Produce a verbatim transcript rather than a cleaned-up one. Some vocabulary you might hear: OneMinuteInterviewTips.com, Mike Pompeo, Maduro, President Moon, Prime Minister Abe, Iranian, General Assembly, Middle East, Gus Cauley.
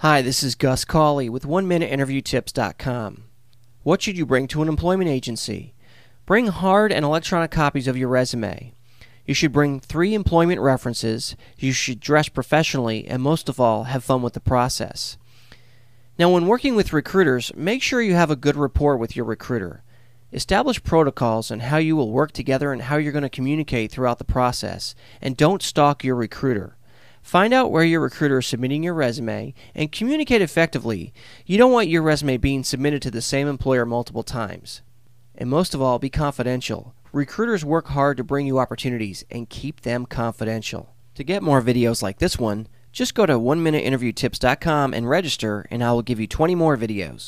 Hi, this is Gus Cauley with one minute interview tips dot com. What should you bring to an employment agency? Bring hard and electronic copies of your resume. You should bring three employment references, you should dress professionally, and most of all, have fun with the process. Now, when working with recruiters, make sure you have a good rapport with your recruiter. Establish protocols on how you will work together and how you're going to communicate throughout the process, and don't stalk your recruiter. Find out where your recruiter is submitting your resume and communicate effectively. You don't want your resume being submitted to the same employer multiple times. And most of all, be confidential. Recruiters work hard to bring you opportunities, and keep them confidential. To get more videos like this one, just go to one minute interview tips dot com and register, and I will give you twenty more videos.